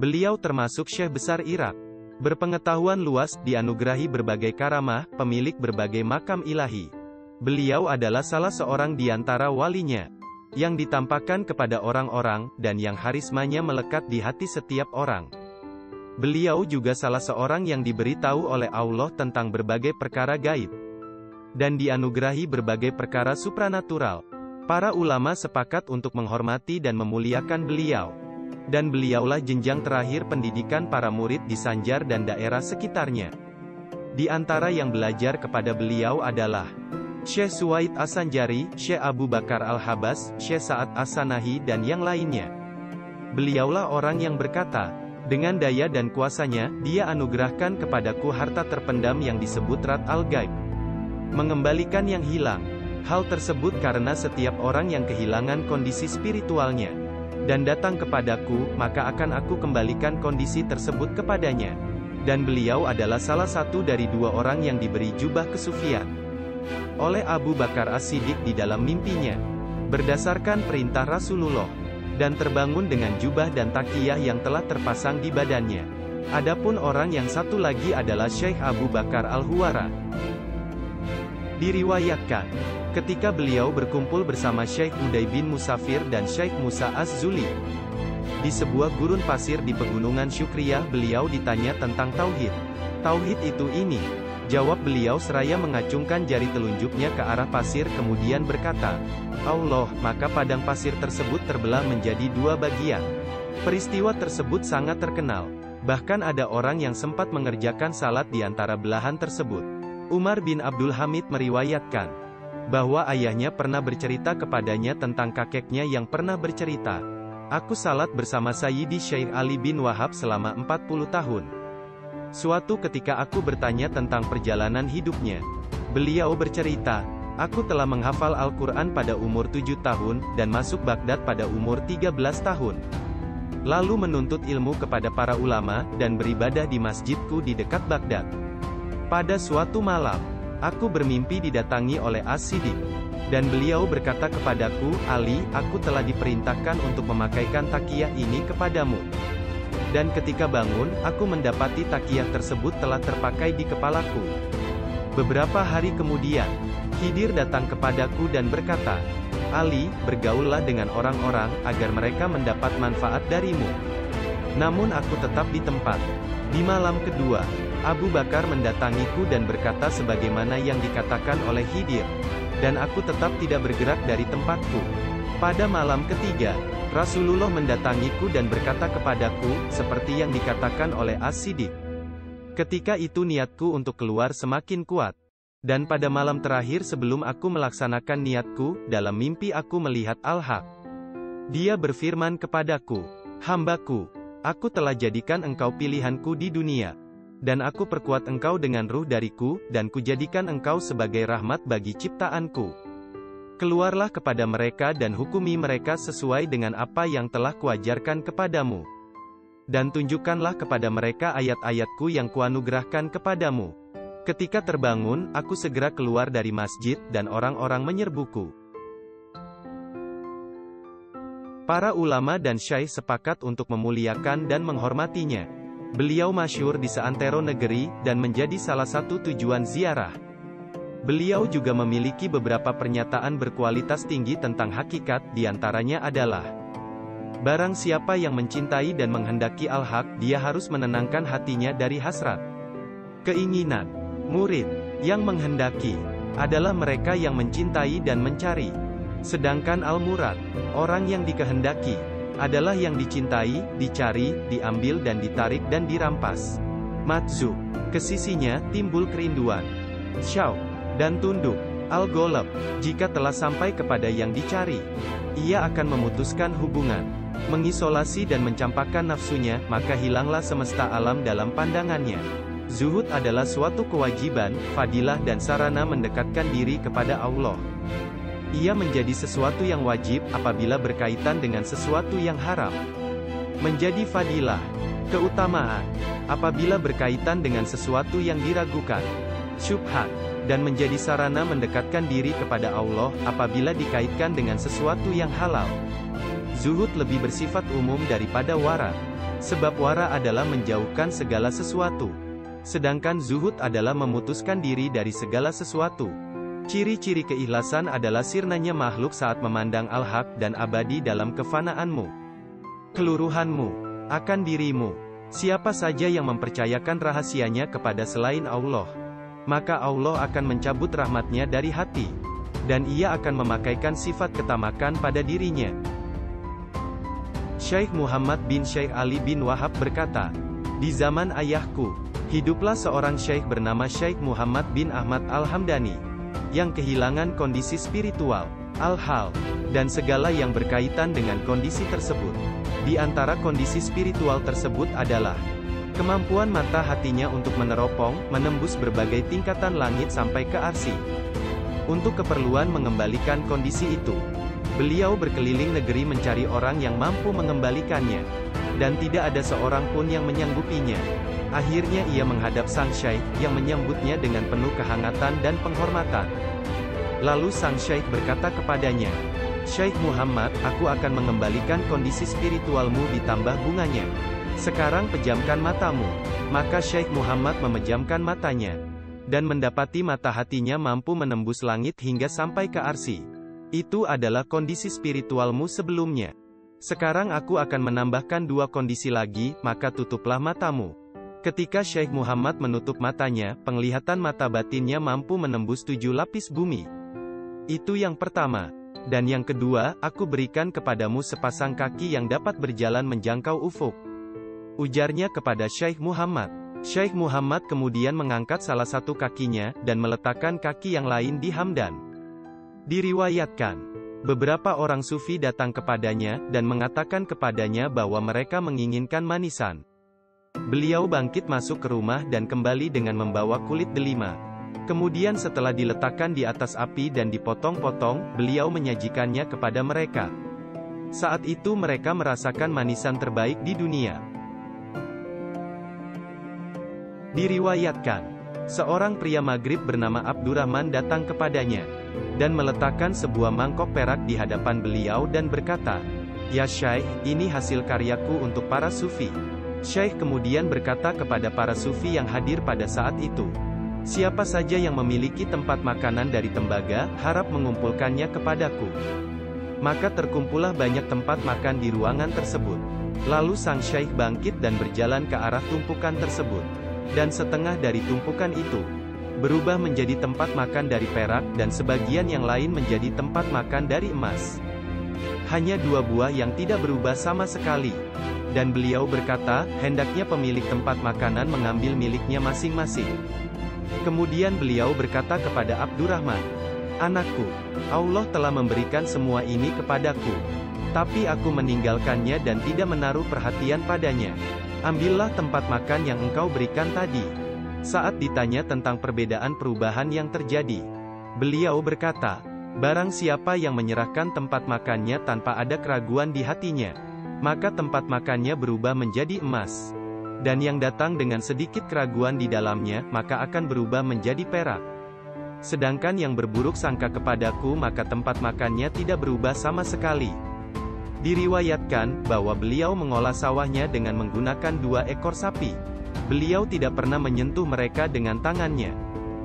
Beliau termasuk syekh besar Irak. Berpengetahuan luas, dianugerahi berbagai karamah, pemilik berbagai makam ilahi. Beliau adalah salah seorang di antara walinya, yang ditampakkan kepada orang-orang, dan yang harismanya melekat di hati setiap orang. Beliau juga salah seorang yang diberitahu oleh Allah tentang berbagai perkara gaib, dan dianugerahi berbagai perkara supranatural. Para ulama sepakat untuk menghormati dan memuliakan beliau. Dan beliaulah jenjang terakhir pendidikan para murid di Sanjar dan daerah sekitarnya. Di antara yang belajar kepada beliau adalah Syekh Suwaid Asanjari, Syekh Abu Bakar Al-Habas, Syekh Saad Asanahi dan yang lainnya. Beliaulah orang yang berkata, dengan daya dan kuasanya, dia anugerahkan kepadaku harta terpendam yang disebut Rat Al-Gaib. Mengembalikan yang hilang. Hal tersebut karena setiap orang yang kehilangan kondisi spiritualnya, dan datang kepadaku, maka akan aku kembalikan kondisi tersebut kepadanya. Dan beliau adalah salah satu dari dua orang yang diberi jubah kesufian oleh Abu Bakar As-Siddiq di dalam mimpinya, berdasarkan perintah Rasulullah, dan terbangun dengan jubah dan takiyah yang telah terpasang di badannya. Adapun orang yang satu lagi adalah Syekh Abu Bakar Al-Huwara. Diriwayatkan, ketika beliau berkumpul bersama Syekh Uday bin Musafir dan Syekh Musa Az-Zuli di sebuah gurun pasir di pegunungan Syukriyah, beliau ditanya tentang tauhid. Tauhid itu ini, jawab beliau seraya mengacungkan jari telunjuknya ke arah pasir kemudian berkata, Allah, maka padang pasir tersebut terbelah menjadi dua bagian. Peristiwa tersebut sangat terkenal. Bahkan ada orang yang sempat mengerjakan salat di antara belahan tersebut. Umar bin Abdul Hamid meriwayatkan bahwa ayahnya pernah bercerita kepadanya tentang kakeknya yang pernah bercerita, aku salat bersama Sayyidi Syekh Ali bin Wahab selama 40 tahun. Suatu ketika aku bertanya tentang perjalanan hidupnya. Beliau bercerita, aku telah menghafal Al-Quran pada umur 7 tahun, dan masuk Baghdad pada umur 13 tahun. Lalu menuntut ilmu kepada para ulama, dan beribadah di masjidku di dekat Baghdad. Pada suatu malam, aku bermimpi didatangi oleh As-Siddiq. Dan beliau berkata kepadaku, Ali, aku telah diperintahkan untuk memakaikan takiyah ini kepadamu. Dan ketika bangun, aku mendapati takiyah tersebut telah terpakai di kepalaku. Beberapa hari kemudian, Khidir datang kepadaku dan berkata, Ali, bergaullah dengan orang-orang, agar mereka mendapat manfaat darimu. Namun aku tetap di tempat. Di malam kedua, Abu Bakar mendatangiku dan berkata sebagaimana yang dikatakan oleh Khidir. Dan aku tetap tidak bergerak dari tempatku. Pada malam ketiga, Rasulullah mendatangiku dan berkata kepadaku, seperti yang dikatakan oleh As-Siddiq. Ketika itu niatku untuk keluar semakin kuat. Dan pada malam terakhir sebelum aku melaksanakan niatku, dalam mimpi aku melihat Al-Haq. Dia berfirman kepadaku, hambaku, aku telah jadikan engkau pilihanku di dunia. Dan aku perkuat engkau dengan ruh dariku, dan kujadikan engkau sebagai rahmat bagi ciptaanku. Keluarlah kepada mereka dan hukumi mereka sesuai dengan apa yang telah kuajarkan kepadamu. Dan tunjukkanlah kepada mereka ayat-ayatku yang kuanugerahkan kepadamu. Ketika terbangun, aku segera keluar dari masjid, dan orang-orang menyerbuku. Para ulama dan syaikh sepakat untuk memuliakan dan menghormatinya. Beliau masyhur di seantero negeri, dan menjadi salah satu tujuan ziarah. Beliau juga memiliki beberapa pernyataan berkualitas tinggi tentang hakikat, diantaranya adalah, barang siapa yang mencintai dan menghendaki Al-Haq, dia harus menenangkan hatinya dari hasrat. Keinginan, murid, yang menghendaki, adalah mereka yang mencintai dan mencari. Sedangkan Al-Murad, orang yang dikehendaki, adalah yang dicintai, dicari, diambil dan ditarik dan dirampas. Matzuk, kesisinya, timbul kerinduan. Syauq, dan tunduk. Al-Golab, jika telah sampai kepada yang dicari, ia akan memutuskan hubungan, mengisolasi dan mencampakkan nafsunya, maka hilanglah semesta alam dalam pandangannya. Zuhud adalah suatu kewajiban, fadilah dan sarana mendekatkan diri kepada Allah. Ia menjadi sesuatu yang wajib, apabila berkaitan dengan sesuatu yang haram. Menjadi fadilah, keutamaan, apabila berkaitan dengan sesuatu yang diragukan. Syubhat, dan menjadi sarana mendekatkan diri kepada Allah, apabila dikaitkan dengan sesuatu yang halal. Zuhud lebih bersifat umum daripada wara. Sebab wara adalah menjauhkan segala sesuatu, sedangkan zuhud adalah memutuskan diri dari segala sesuatu. Ciri-ciri keikhlasan adalah sirnanya makhluk saat memandang al-haq dan abadi dalam kefanaanmu, keluruhanmu, akan dirimu. Siapa saja yang mempercayakan rahasianya kepada selain Allah, maka Allah akan mencabut rahmatnya dari hati, dan ia akan memakaikan sifat ketamakan pada dirinya. Syekh Muhammad bin Syekh Ali bin Wahab berkata, di zaman ayahku, hiduplah seorang syekh bernama Syekh Muhammad bin Ahmad Al-Hamdani, yang kehilangan kondisi spiritual, al-hal, dan segala yang berkaitan dengan kondisi tersebut. Di antara kondisi spiritual tersebut adalah kemampuan mata hatinya untuk meneropong, menembus berbagai tingkatan langit sampai ke arsy. Untuk keperluan mengembalikan kondisi itu, beliau berkeliling negeri mencari orang yang mampu mengembalikannya, dan tidak ada seorang pun yang menyanggupinya. Akhirnya ia menghadap sang syaikh, yang menyambutnya dengan penuh kehangatan dan penghormatan. Lalu sang syaikh berkata kepadanya, "Syaikh Muhammad, aku akan mengembalikan kondisi spiritualmu ditambah bunganya. Sekarang pejamkan matamu." Maka Syaikh Muhammad memejamkan matanya, dan mendapati mata hatinya mampu menembus langit hingga sampai ke arsy. Itu adalah kondisi spiritualmu sebelumnya. Sekarang aku akan menambahkan dua kondisi lagi, maka tutuplah matamu. Ketika Syekh Muhammad menutup matanya, penglihatan mata batinnya mampu menembus 7 lapis bumi. Itu yang pertama. Dan yang kedua, aku berikan kepadamu sepasang kaki yang dapat berjalan menjangkau ufuk, ujarnya kepada Syekh Muhammad. Syekh Muhammad kemudian mengangkat salah satu kakinya, dan meletakkan kaki yang lain di Hamdan. Diriwayatkan, beberapa orang sufi datang kepadanya, dan mengatakan kepadanya bahwa mereka menginginkan manisan. Beliau bangkit masuk ke rumah dan kembali dengan membawa kulit delima. Kemudian setelah diletakkan di atas api dan dipotong-potong, beliau menyajikannya kepada mereka. Saat itu mereka merasakan manisan terbaik di dunia. Diriwayatkan, seorang pria Maghrib bernama Abdurrahman datang kepadanya, dan meletakkan sebuah mangkok perak di hadapan beliau dan berkata, "Ya Syaikh, ini hasil karyaku untuk para sufi." Syaikh kemudian berkata kepada para sufi yang hadir pada saat itu, "Siapa saja yang memiliki tempat makanan dari tembaga, harap mengumpulkannya kepadaku." Maka terkumpullah banyak tempat makan di ruangan tersebut. Lalu sang Syaikh bangkit dan berjalan ke arah tumpukan tersebut. Dan setengah dari tumpukan itu berubah menjadi tempat makan dari perak, dan sebagian yang lain menjadi tempat makan dari emas. Hanya dua buah yang tidak berubah sama sekali. Dan beliau berkata, "Hendaknya pemilik tempat makanan mengambil miliknya masing-masing." Kemudian beliau berkata kepada Abdurrahman, "Anakku, Allah telah memberikan semua ini kepadaku, tapi aku meninggalkannya dan tidak menaruh perhatian padanya. Ambillah tempat makan yang engkau berikan tadi." Saat ditanya tentang perbedaan perubahan yang terjadi, beliau berkata, "Barang siapa yang menyerahkan tempat makannya tanpa ada keraguan di hatinya, maka tempat makannya berubah menjadi emas. Dan yang datang dengan sedikit keraguan di dalamnya, maka akan berubah menjadi perak. Sedangkan yang berburuk sangka kepadaku, maka tempat makannya tidak berubah sama sekali." Diriwayatkan, bahwa beliau mengolah sawahnya dengan menggunakan 2 ekor sapi. Beliau tidak pernah menyentuh mereka dengan tangannya.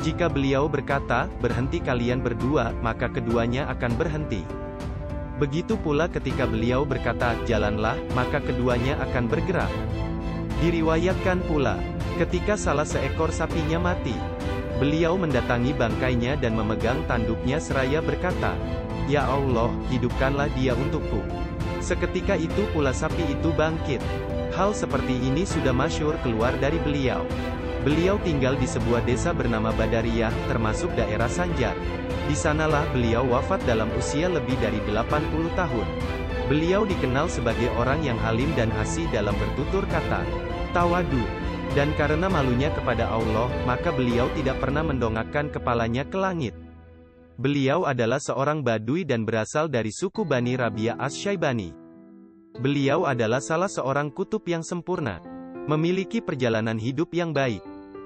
Jika beliau berkata, "Berhenti kalian berdua," maka keduanya akan berhenti. Begitu pula ketika beliau berkata, "Jalanlah," maka keduanya akan bergerak. Diriwayatkan pula, ketika salah seekor sapinya mati, beliau mendatangi bangkainya dan memegang tanduknya seraya berkata, "Ya Allah, hidupkanlah dia untukku." Seketika itu pula sapi itu bangkit. Hal seperti ini sudah masyhur keluar dari beliau. Beliau tinggal di sebuah desa bernama Badariyah, termasuk daerah Sanjar. Di sanalah beliau wafat dalam usia lebih dari 80 tahun. Beliau dikenal sebagai orang yang alim dan asih dalam bertutur kata, tawadu. Dan karena malunya kepada Allah, maka beliau tidak pernah mendongakkan kepalanya ke langit. Beliau adalah seorang Badui dan berasal dari suku Bani Rabiah as-Syaibani. Beliau adalah salah seorang kutub yang sempurna, memiliki perjalanan hidup yang baik,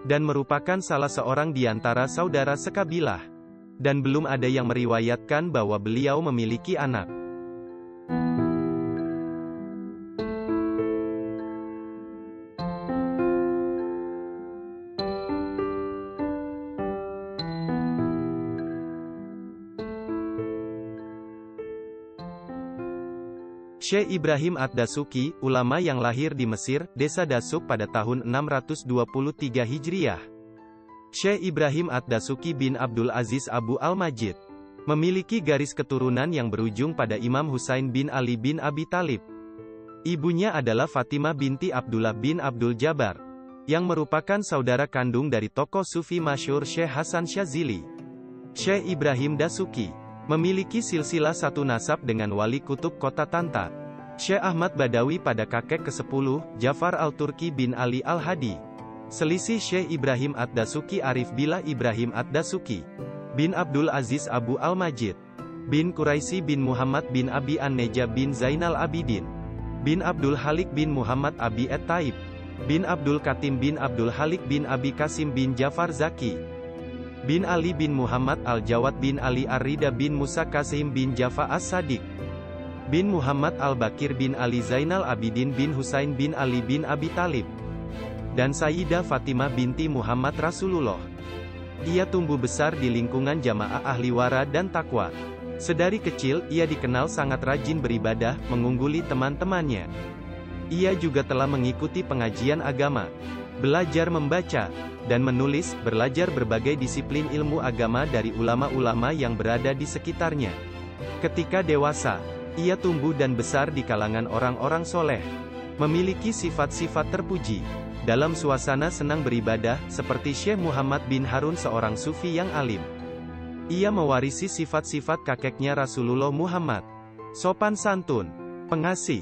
dan merupakan salah seorang di antara saudara sekabilah. Dan belum ada yang meriwayatkan bahwa beliau memiliki anak. Syekh Ibrahim Ad-Dasuki, ulama yang lahir di Mesir, desa Dasuk pada tahun 623 Hijriah. Syekh Ibrahim Ad-Dasuki bin Abdul Aziz Abu al-Majid memiliki garis keturunan yang berujung pada Imam Husain bin Ali bin Abi Talib. Ibunya adalah Fatimah binti Abdullah bin Abdul Jabbar, yang merupakan saudara kandung dari tokoh Sufi masyhur Syekh Hasan Syazili. Syekh Ibrahim Dasuki memiliki silsilah satu nasab dengan Wali Kutub Kota Tanta, Syekh Ahmad Badawi pada kakek ke-10, Jafar Al-Turki bin Ali Al-Hadi. Selisih Syekh Ibrahim Ad-Dasuki Arif bila Ibrahim Ad-Dasuki bin Abdul Aziz Abu al-Majid bin Quraisy bin Muhammad bin Abi An-Najah bin Zainal Abidin bin Abdul Halik bin Muhammad Abi At-Taib bin Abdul Katim bin Abdul Halik bin Abi Kasim bin Jafar Zaki bin Ali bin Muhammad Al-Jawad bin Ali Ar-Rida bin Musa Qasim bin Jafar As-Sadiq bin Muhammad Al-Bakir bin Ali Zainal Abidin bin Husain bin Ali bin Abi Talib dan Sayyidah Fatimah binti Muhammad Rasulullah. Ia tumbuh besar di lingkungan jamaah ahli wara dan takwa. Sedari kecil, ia dikenal sangat rajin beribadah, mengungguli teman-temannya. Ia juga telah mengikuti pengajian agama, belajar membaca, dan menulis, belajar berbagai disiplin ilmu agama dari ulama-ulama yang berada di sekitarnya. Ketika dewasa, ia tumbuh dan besar di kalangan orang-orang soleh, memiliki sifat-sifat terpuji. Dalam suasana senang beribadah, seperti Syekh Muhammad bin Harun seorang sufi yang alim. Ia mewarisi sifat-sifat kakeknya Rasulullah Muhammad. Sopan santun, pengasih,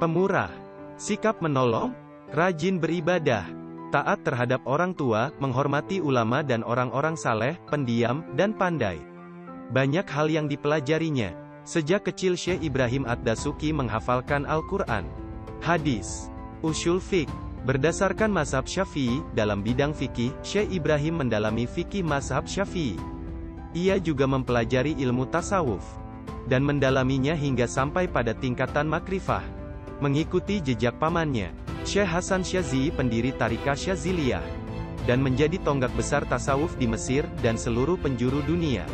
pemurah, sikap menolong, rajin beribadah, taat terhadap orang tua, menghormati ulama dan orang-orang saleh, pendiam, dan pandai. Banyak hal yang dipelajarinya. Sejak kecil Syekh Ibrahim Ad-Dasuki menghafalkan Al-Quran, hadis, usyul fiqh. Berdasarkan mazhab Syafi'i, dalam bidang fikih, Syekh Ibrahim mendalami fikih mazhab Syafi'i. Ia juga mempelajari ilmu tasawuf, dan mendalaminya hingga sampai pada tingkatan makrifah. Mengikuti jejak pamannya, Syekh Hasan Syazili pendiri Tariqah Syaziliyah, dan menjadi tonggak besar tasawuf di Mesir, dan seluruh penjuru dunia.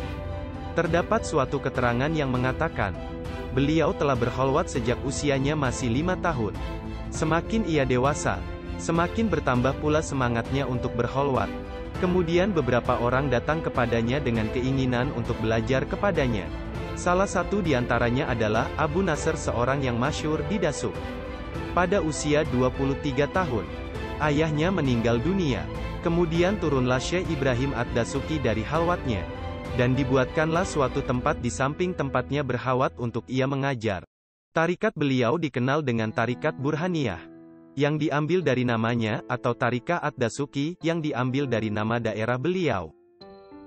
Terdapat suatu keterangan yang mengatakan, beliau telah berkholwat sejak usianya masih 5 tahun. Semakin ia dewasa, semakin bertambah pula semangatnya untuk berkholwat. Kemudian beberapa orang datang kepadanya dengan keinginan untuk belajar kepadanya. Salah satu diantaranya adalah Abu Nasr, seorang yang masyhur di Dasuk. Pada usia 23 tahun, ayahnya meninggal dunia. Kemudian turunlah Syekh Ibrahim Ad-Dasuki dari halwatnya, dan dibuatkanlah suatu tempat di samping tempatnya berkhawat untuk ia mengajar. Tarikat beliau dikenal dengan Tarikat Burhaniyah, yang diambil dari namanya, atau Tariqah Ad-Dasuki, yang diambil dari nama daerah beliau.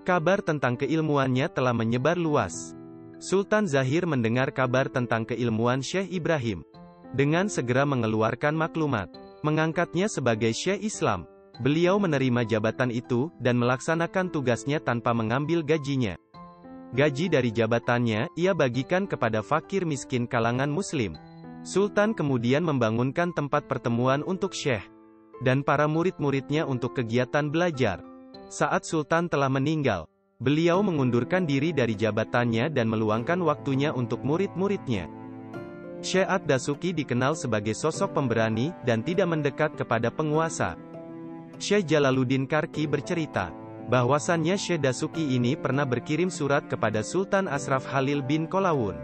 Kabar tentang keilmuannya telah menyebar luas. Sultan Zahir mendengar kabar tentang keilmuan Syekh Ibrahim, dengan segera mengeluarkan maklumat, mengangkatnya sebagai Syekh Islam. Beliau menerima jabatan itu, dan melaksanakan tugasnya tanpa mengambil gajinya. Gaji dari jabatannya, ia bagikan kepada fakir miskin kalangan Muslim. Sultan kemudian membangunkan tempat pertemuan untuk Syekh dan para murid-muridnya untuk kegiatan belajar. Saat Sultan telah meninggal, beliau mengundurkan diri dari jabatannya dan meluangkan waktunya untuk murid-muridnya. Syekh Ad-Dasuki dikenal sebagai sosok pemberani dan tidak mendekat kepada penguasa. Syekh Jalaluddin Karki bercerita bahwasannya Syekh Dasuki ini pernah berkirim surat kepada Sultan Ashraf Halil bin Kolawun,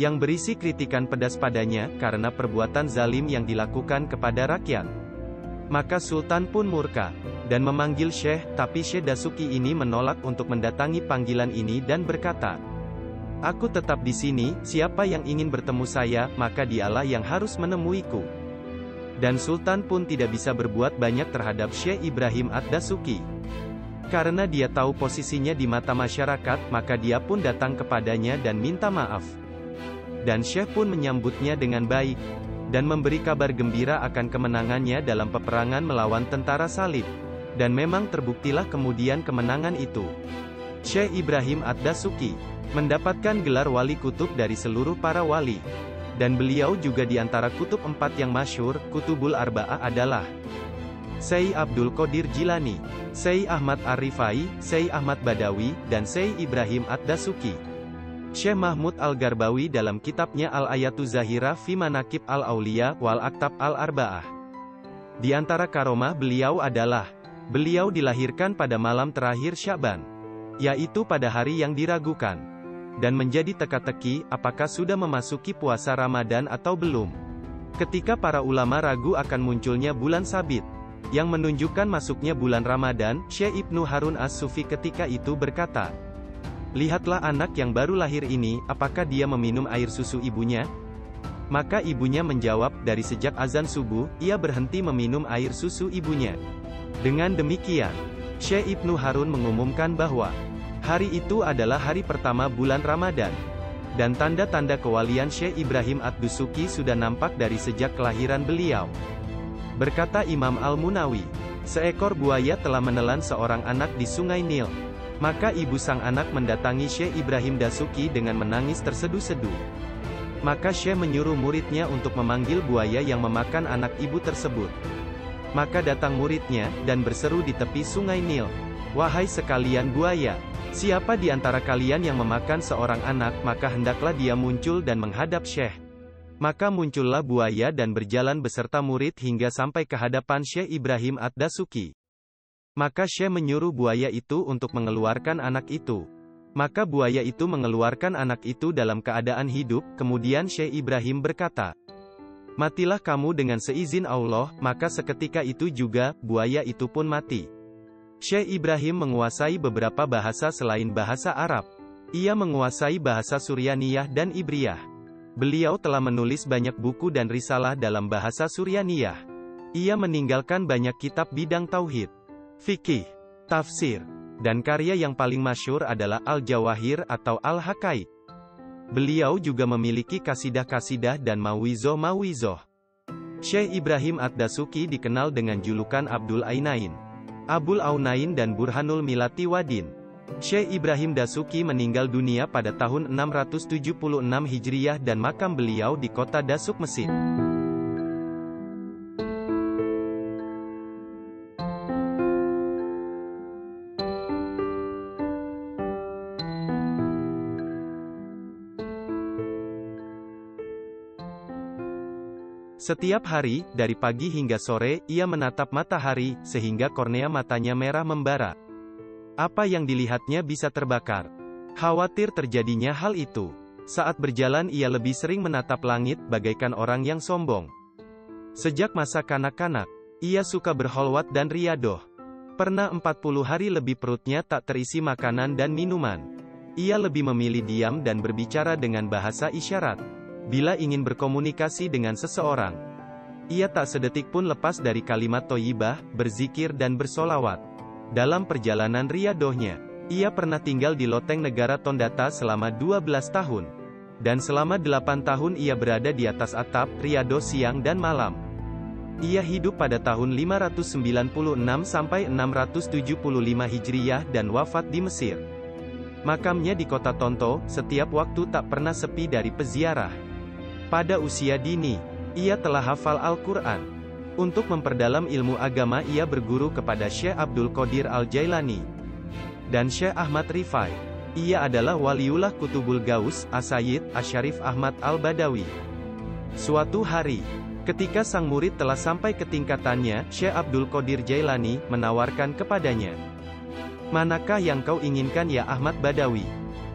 yang berisi kritikan pedas padanya, karena perbuatan zalim yang dilakukan kepada rakyat. Maka Sultan pun murka, dan memanggil Syekh, tapi Syekh Dasuki ini menolak untuk mendatangi panggilan ini dan berkata, "Aku tetap di sini, siapa yang ingin bertemu saya, maka dialah yang harus menemuiku." Dan Sultan pun tidak bisa berbuat banyak terhadap Syekh Ibrahim Ad-Dasuki. Karena dia tahu posisinya di mata masyarakat, maka dia pun datang kepadanya dan minta maaf. Dan Syekh pun menyambutnya dengan baik, dan memberi kabar gembira akan kemenangannya dalam peperangan melawan tentara salib. Dan memang terbuktilah kemudian kemenangan itu. Syekh Ibrahim Ad-Dasuki mendapatkan gelar wali kutub dari seluruh para wali. Dan beliau juga diantara kutub 4 yang masyhur. Kutubul Arba'ah adalah Syekh Abdul Qadir Jilani, Syekh Ahmad Ar-Rifai, Syekh Ahmad Badawi, dan Syekh Ibrahim Ad-Dasuki. Syekh Mahmud Al-Garbawi dalam kitabnya Al-Ayatu Zahira fi Manaqib Al-Auliya wal Aktab Al-Arba'ah. Di antara karomah beliau adalah, beliau dilahirkan pada malam terakhir Sya'ban, yaitu pada hari yang diragukan, dan menjadi teka-teki apakah sudah memasuki puasa Ramadan atau belum. Ketika para ulama ragu akan munculnya bulan sabit, yang menunjukkan masuknya bulan Ramadan, Syekh Ibnu Harun As-Sufi ketika itu berkata, "Lihatlah anak yang baru lahir ini, apakah dia meminum air susu ibunya?" Maka ibunya menjawab, "Dari sejak azan subuh, ia berhenti meminum air susu ibunya." Dengan demikian, Syekh Ibnu Harun mengumumkan bahwa hari itu adalah hari pertama bulan Ramadan. Dan tanda-tanda kewalian Syekh Ibrahim Ad-Dasuki sudah nampak dari sejak kelahiran beliau. Berkata Imam al-Munawi, seekor buaya telah menelan seorang anak di Sungai Nil. Maka ibu sang anak mendatangi Syekh Ibrahim Dasuki dengan menangis terseduh-seduh. Maka Syekh menyuruh muridnya untuk memanggil buaya yang memakan anak ibu tersebut. Maka datang muridnya, dan berseru di tepi Sungai Nil, "Wahai sekalian buaya, siapa di antara kalian yang memakan seorang anak, maka hendaklah dia muncul dan menghadap Syekh." Maka muncullah buaya dan berjalan beserta murid hingga sampai ke hadapan Syekh Ibrahim Ad-Dasuki. Maka Syekh menyuruh buaya itu untuk mengeluarkan anak itu. Maka buaya itu mengeluarkan anak itu dalam keadaan hidup, kemudian Syekh Ibrahim berkata, "Matilah kamu dengan seizin Allah," maka seketika itu juga, buaya itu pun mati. Syekh Ibrahim menguasai beberapa bahasa selain bahasa Arab. Ia menguasai bahasa Suryaniyah dan Ibriyah. Beliau telah menulis banyak buku dan risalah dalam bahasa Suryaniyah. Ia meninggalkan banyak kitab bidang tauhid, fikih, tafsir, dan karya yang paling masyhur adalah Al-Jawahir atau Al-Haqaiq. Beliau juga memiliki kasidah-kasidah dan mawizoh-mawizoh. Syekh Ibrahim Ad-Dasuki dikenal dengan julukan Abdul Ainain, Abul Aunain dan Burhanul Milati Wadin. Syekh Ibrahim Dasuki meninggal dunia pada tahun 676 Hijriyah dan makam beliau di kota Dasuk, Mesir. Setiap hari, dari pagi hingga sore, ia menatap matahari, sehingga kornea matanya merah membara. Apa yang dilihatnya bisa terbakar. Khawatir terjadinya hal itu. Saat berjalan ia lebih sering menatap langit, bagaikan orang yang sombong. Sejak masa kanak-kanak, ia suka berholwat dan riyadoh. Pernah 40 hari lebih perutnya tak terisi makanan dan minuman. Ia lebih memilih diam dan berbicara dengan bahasa isyarat. Bila ingin berkomunikasi dengan seseorang, ia tak sedetik pun lepas dari kalimat thayyibah, berzikir dan bersolawat. Dalam perjalanan riyadohnya, ia pernah tinggal di loteng negara Tondata selama 12 tahun. Dan selama 8 tahun ia berada di atas atap, riyadoh siang dan malam. Ia hidup pada tahun 596 sampai 675 Hijriyah dan wafat di Mesir. Makamnya di kota Tonto, setiap waktu tak pernah sepi dari peziarah. Pada usia dini, ia telah hafal Al-Quran. Untuk memperdalam ilmu agama ia berguru kepada Syekh Abdul Qadir Al-Jailani dan Syekh Ahmad Rifai. Ia adalah Waliullah Kutubul Gaus, Asayid, Asyarif Ahmad Al-Badawi. Suatu hari, ketika sang murid telah sampai ke tingkatannya, Syekh Abdul Qadir Jailani menawarkan kepadanya, "Manakah yang kau inginkan ya Ahmad Badawi?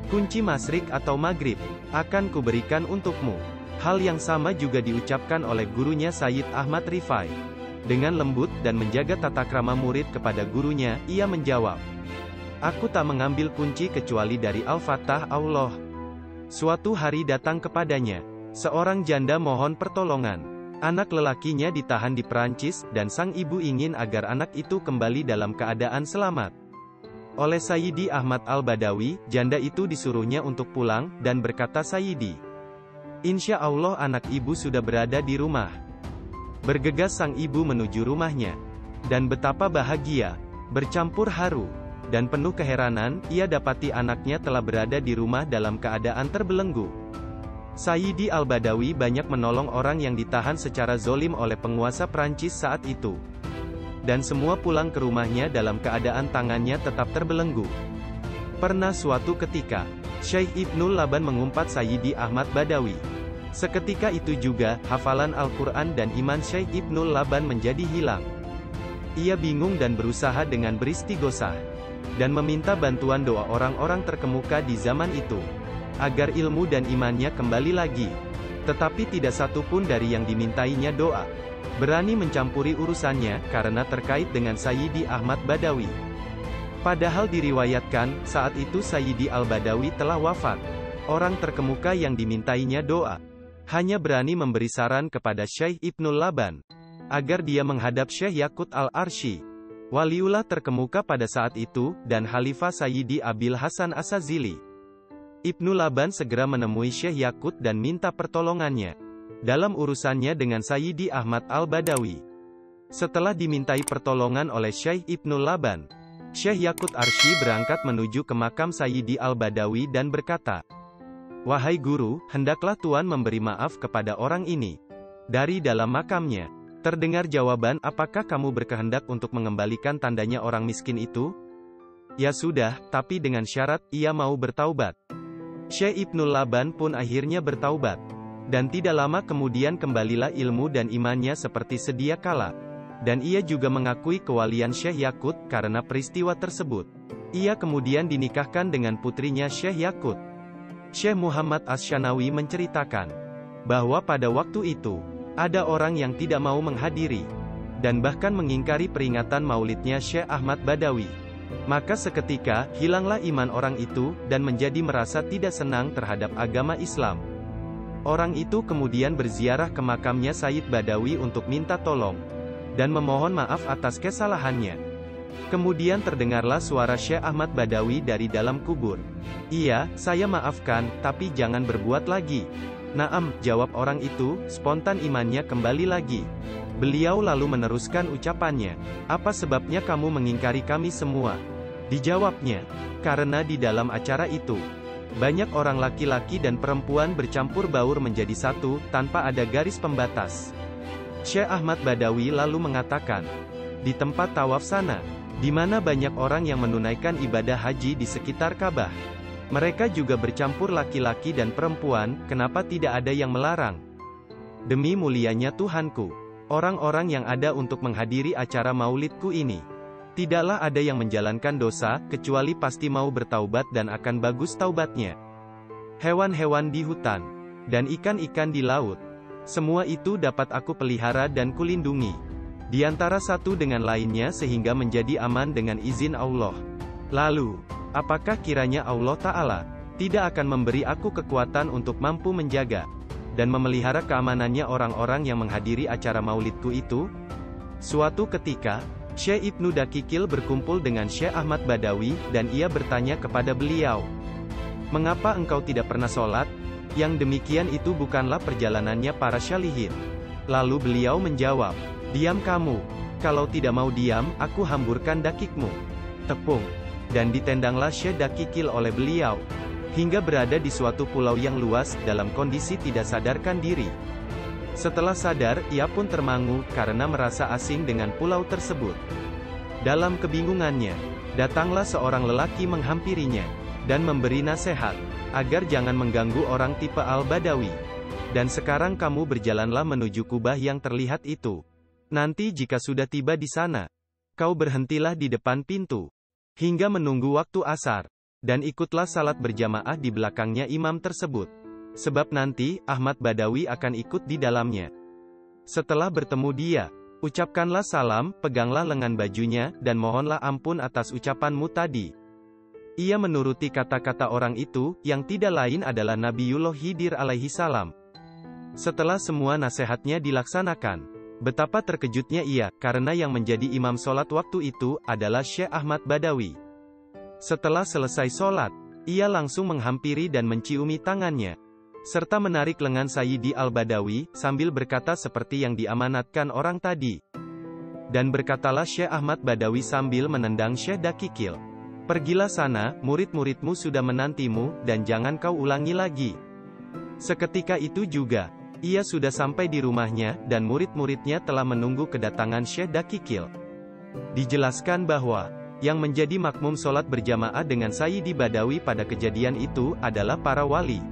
Kunci Masyrik atau Maghrib, akan kuberikan untukmu." Hal yang sama juga diucapkan oleh gurunya Sayyid Ahmad Rifai. Dengan lembut dan menjaga tata krama murid kepada gurunya, ia menjawab, "Aku tak mengambil kunci kecuali dari Al-Fatah Allah." Suatu hari datang kepadanya seorang janda mohon pertolongan. Anak lelakinya ditahan di Perancis, dan sang ibu ingin agar anak itu kembali dalam keadaan selamat. Oleh Sayyidi Ahmad Al-Badawi, janda itu disuruhnya untuk pulang, dan berkata Sayyidi, "Insya Allah anak ibu sudah berada di rumah." Bergegas sang ibu menuju rumahnya. Dan betapa bahagia, bercampur haru, dan penuh keheranan, ia dapati anaknya telah berada di rumah dalam keadaan terbelenggu. Sayyidi Al-Badawi banyak menolong orang yang ditahan secara zolim oleh penguasa Perancis saat itu. Dan semua pulang ke rumahnya dalam keadaan tangannya tetap terbelenggu. Pernah suatu ketika, Syekh Ibnul Laban mengumpat Sayyidi Ahmad Badawi. Seketika itu juga, hafalan Al-Quran dan iman Syekh Ibnul Laban menjadi hilang. Ia bingung dan berusaha dengan beristighosah dan meminta bantuan doa orang-orang terkemuka di zaman itu, agar ilmu dan imannya kembali lagi. Tetapi tidak satu pun dari yang dimintainya doa berani mencampuri urusannya, karena terkait dengan Sayyidi Ahmad Badawi. Padahal diriwayatkan, saat itu Sayyidi Al-Badawi telah wafat. Orang terkemuka yang dimintainya doa hanya berani memberi saran kepada Syekh Ibnul Laban, agar dia menghadap Syekh Yaqut Al-Arsy, waliullah terkemuka pada saat itu, dan Khalifah Sayyidi Abil Hasan As-Syazili. Ibnul Laban segera menemui Syekh Yaqut dan minta pertolongannya dalam urusannya dengan Sayyidi Ahmad Al-Badawi. Setelah dimintai pertolongan oleh Syekh Ibnul Laban, Syekh Yaqut Al-Arsy berangkat menuju ke makam Sayyidi Al-Badawi dan berkata, "Wahai guru, hendaklah Tuan memberi maaf kepada orang ini." Dari dalam makamnya terdengar jawaban, "Apakah kamu berkehendak untuk mengembalikan tandanya orang miskin itu?" "Ya sudah, tapi dengan syarat, ia mau bertaubat." Syekh Ibnul Laban pun akhirnya bertaubat. Dan tidak lama kemudian kembalilah ilmu dan imannya seperti sedia kala. Dan ia juga mengakui kewalian Syekh Yaqut karena peristiwa tersebut. Ia kemudian dinikahkan dengan putrinya Syekh Yaqut. Syekh Muhammad Asy-Sya'rani menceritakan bahwa pada waktu itu, ada orang yang tidak mau menghadiri, dan bahkan mengingkari peringatan maulidnya Syekh Ahmad Badawi. Maka seketika, hilanglah iman orang itu, dan menjadi merasa tidak senang terhadap agama Islam. Orang itu kemudian berziarah ke makamnya Sayyid Badawi untuk minta tolong, dan memohon maaf atas kesalahannya. Kemudian terdengarlah suara Syekh Ahmad Badawi dari dalam kubur. "Iya, saya maafkan, tapi jangan berbuat lagi." "Naam," jawab orang itu, spontan imannya kembali lagi. Beliau lalu meneruskan ucapannya, "Apa sebabnya kamu mengingkari kami semua?" Dijawabnya, "Karena di dalam acara itu, banyak orang laki-laki dan perempuan bercampur baur menjadi satu, tanpa ada garis pembatas." Syekh Ahmad Badawi lalu mengatakan, "Di tempat tawaf sana, di mana banyak orang yang menunaikan ibadah haji di sekitar Ka'bah. Mereka juga bercampur laki-laki dan perempuan, kenapa tidak ada yang melarang? Demi mulianya Tuhanku, orang-orang yang ada untuk menghadiri acara maulidku ini, tidaklah ada yang menjalankan dosa, kecuali pasti mau bertaubat dan akan bagus taubatnya. Hewan-hewan di hutan, dan ikan-ikan di laut, semua itu dapat aku pelihara dan kulindungi di antara satu dengan lainnya sehingga menjadi aman dengan izin Allah. Lalu, apakah kiranya Allah Ta'ala tidak akan memberi aku kekuatan untuk mampu menjaga dan memelihara keamanannya orang-orang yang menghadiri acara maulidku itu?" Suatu ketika, Syekh Ibnu Dakikil berkumpul dengan Syekh Ahmad Badawi, dan ia bertanya kepada beliau, "Mengapa engkau tidak pernah sholat? Yang demikian itu bukanlah perjalanannya para syalihin." Lalu beliau menjawab, "Diam kamu, kalau tidak mau diam, aku hamburkan dakikmu." Tepung. Dan ditendanglah Syekh Dakikil oleh beliau, hingga berada di suatu pulau yang luas, dalam kondisi tidak sadarkan diri. Setelah sadar, ia pun termangu, karena merasa asing dengan pulau tersebut. Dalam kebingungannya, datanglah seorang lelaki menghampirinya, dan memberi nasihat, agar jangan mengganggu orang tipe Al-Badawi. "Dan sekarang kamu berjalanlah menuju kubah yang terlihat itu. Nanti jika sudah tiba di sana, kau berhentilah di depan pintu, hingga menunggu waktu asar, dan ikutlah salat berjamaah di belakangnya imam tersebut. Sebab nanti, Ahmad Badawi akan ikut di dalamnya. Setelah bertemu dia, ucapkanlah salam, peganglah lengan bajunya, dan mohonlah ampun atas ucapanmu tadi." Ia menuruti kata-kata orang itu, yang tidak lain adalah Nabiullah Khidir alaihi salam. Setelah semua nasihatnya dilaksanakan, betapa terkejutnya ia, karena yang menjadi imam sholat waktu itu adalah Syekh Ahmad Badawi. Setelah selesai sholat, ia langsung menghampiri dan menciumi tangannya, serta menarik lengan Sayyidi Al-Badawi, sambil berkata seperti yang diamanatkan orang tadi. Dan berkatalah Syekh Ahmad Badawi sambil menendang Syekh Dakikil, "Pergilah sana, murid-muridmu sudah menantimu, dan jangan kau ulangi lagi." Seketika itu juga, ia sudah sampai di rumahnya, dan murid-muridnya telah menunggu kedatangan Syekh Dakikil. Dijelaskan bahwa, yang menjadi makmum sholat berjamaah dengan Sayyidi Badawi pada kejadian itu adalah para wali.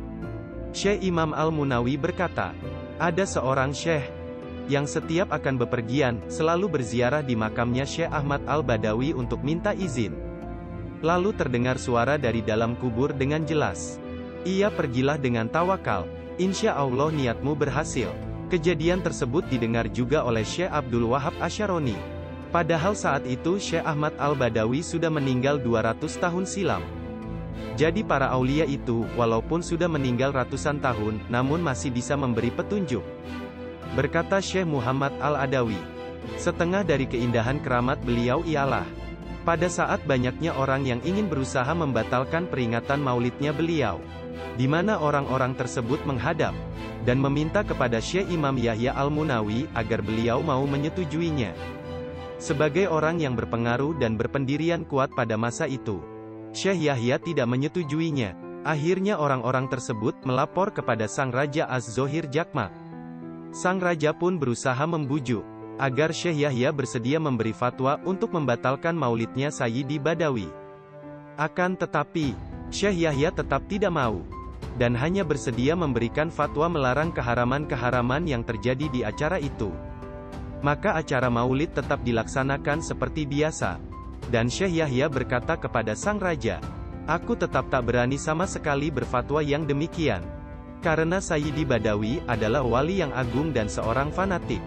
Syekh Imam al-Munawi berkata, ada seorang syekh yang setiap akan bepergian, selalu berziarah di makamnya Syekh Ahmad al-Badawi untuk minta izin. Lalu terdengar suara dari dalam kubur dengan jelas. Ia pergilah dengan tawakal. Insya Allah niatmu berhasil. Kejadian tersebut didengar juga oleh Syekh Abdul Wahab Asy-Sya'rani. Padahal saat itu Syekh Ahmad al-Badawi sudah meninggal 200 tahun silam. Jadi para aulia itu, walaupun sudah meninggal ratusan tahun, namun masih bisa memberi petunjuk. Berkata Syekh Muhammad al-Adawi, setengah dari keindahan keramat beliau ialah, pada saat banyaknya orang yang ingin berusaha membatalkan peringatan maulidnya beliau, di mana orang-orang tersebut menghadap, dan meminta kepada Syekh Imam Yahya al-Munawi, agar beliau mau menyetujuinya. Sebagai orang yang berpengaruh dan berpendirian kuat pada masa itu, Syekh Yahya tidak menyetujuinya. Akhirnya orang-orang tersebut melapor kepada Sang Raja Az-Zohir Jakmak. Sang Raja pun berusaha membujuk, agar Syekh Yahya bersedia memberi fatwa untuk membatalkan maulidnya Sayyidi Badawi. Akan tetapi, Syekh Yahya tetap tidak mau, dan hanya bersedia memberikan fatwa melarang keharaman-keharaman yang terjadi di acara itu. Maka acara maulid tetap dilaksanakan seperti biasa. Dan Syekh Yahya berkata kepada Sang Raja, aku tetap tak berani sama sekali berfatwa yang demikian. Karena Sayyidi Badawi adalah wali yang agung dan seorang fanatik.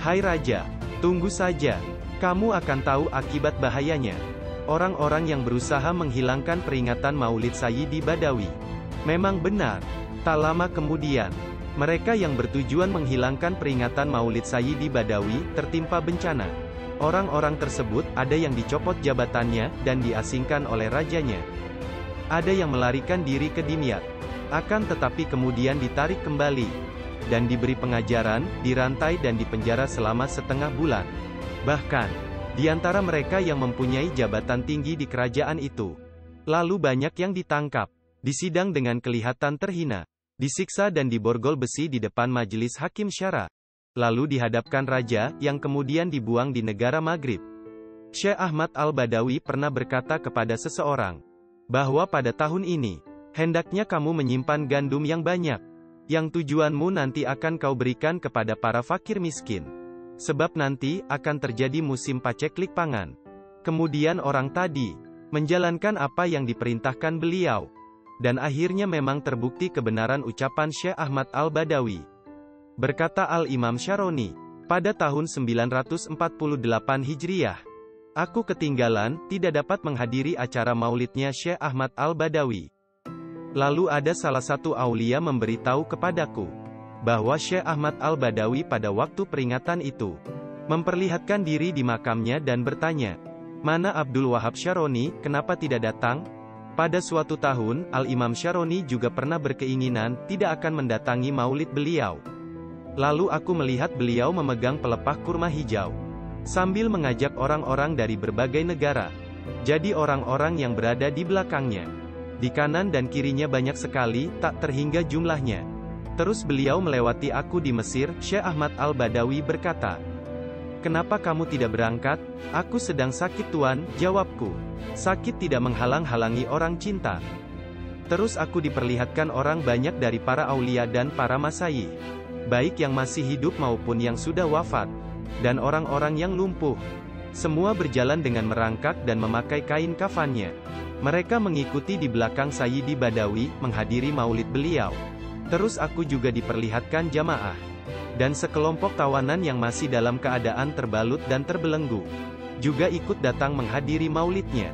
Hai Raja, tunggu saja. Kamu akan tahu akibat bahayanya. Orang-orang yang berusaha menghilangkan peringatan maulid Sayyidi Badawi. Memang benar. Tak lama kemudian, mereka yang bertujuan menghilangkan peringatan maulid Sayyidi Badawi, tertimpa bencana. Orang-orang tersebut, ada yang dicopot jabatannya, dan diasingkan oleh rajanya. Ada yang melarikan diri ke Dimyat. Akan tetapi kemudian ditarik kembali. Dan diberi pengajaran, dirantai dan dipenjara selama setengah bulan. Bahkan, di antara mereka yang mempunyai jabatan tinggi di kerajaan itu. Lalu banyak yang ditangkap, disidang dengan kelihatan terhina, disiksa dan diborgol besi di depan majelis hakim syara. Lalu dihadapkan raja, yang kemudian dibuang di negara Maghrib. Syekh Ahmad al-Badawi pernah berkata kepada seseorang, bahwa pada tahun ini, hendaknya kamu menyimpan gandum yang banyak, yang tujuanmu nanti akan kau berikan kepada para fakir miskin. Sebab nanti, akan terjadi musim paceklik pangan. Kemudian orang tadi, menjalankan apa yang diperintahkan beliau. Dan akhirnya memang terbukti kebenaran ucapan Syekh Ahmad al-Badawi. Berkata Al-Imam Asy-Sya'rani, pada tahun 948 Hijriah, aku ketinggalan, tidak dapat menghadiri acara maulidnya Syekh Ahmad al-Badawi. Lalu ada salah satu aulia memberitahu kepadaku, bahwa Syekh Ahmad al-Badawi pada waktu peringatan itu, memperlihatkan diri di makamnya dan bertanya, mana Abdul Wahab Asy-Sya'rani, kenapa tidak datang? Pada suatu tahun, Al-Imam Asy-Sya'rani juga pernah berkeinginan, tidak akan mendatangi maulid beliau. Lalu aku melihat beliau memegang pelepah kurma hijau, sambil mengajak orang-orang dari berbagai negara. Jadi orang-orang yang berada di belakangnya, di kanan dan kirinya banyak sekali, tak terhingga jumlahnya. Terus beliau melewati aku di Mesir. Syekh Ahmad al-Badawi berkata, kenapa kamu tidak berangkat? Aku sedang sakit tuan, jawabku. Sakit tidak menghalang-halangi orang cinta. Terus aku diperlihatkan orang banyak dari para aulia dan para masyayikh, baik yang masih hidup maupun yang sudah wafat, dan orang-orang yang lumpuh. Semua berjalan dengan merangkak dan memakai kain kafannya. Mereka mengikuti di belakang Sayyidi Badawi, menghadiri maulid beliau. Terus aku juga diperlihatkan jamaah, dan sekelompok tawanan yang masih dalam keadaan terbalut dan terbelenggu, juga ikut datang menghadiri maulidnya.